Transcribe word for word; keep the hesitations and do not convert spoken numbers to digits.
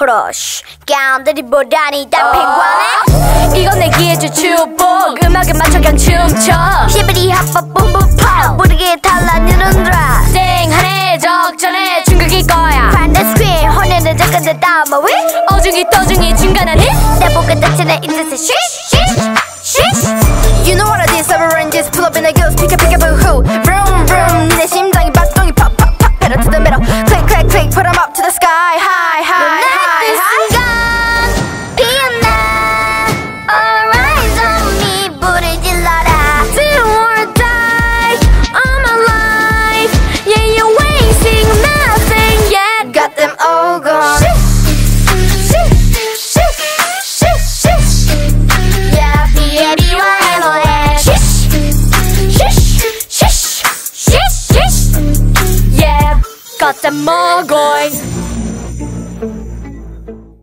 rush 가운데리 보라니 다 핑광해 이건 내 기회주 축복 음악에 맞춰 그냥 춤춰 시비리 핫바 뿜뿜 팝 모르게 달라니는 드라 쌩하네 적절해 중국일 거야 반대스퀸 혼내는 작가들 담아 위 어중이 떠중이 중간하니 내 보고 다치는 인내세 쉬쉬쉬 You know what I did several ranges pull up in the ghost pick up pick up a hoo vroom vroom 내 심장이 박동이 pop pop pop pedal to the metal click click click put them up to the sky high high Got them all going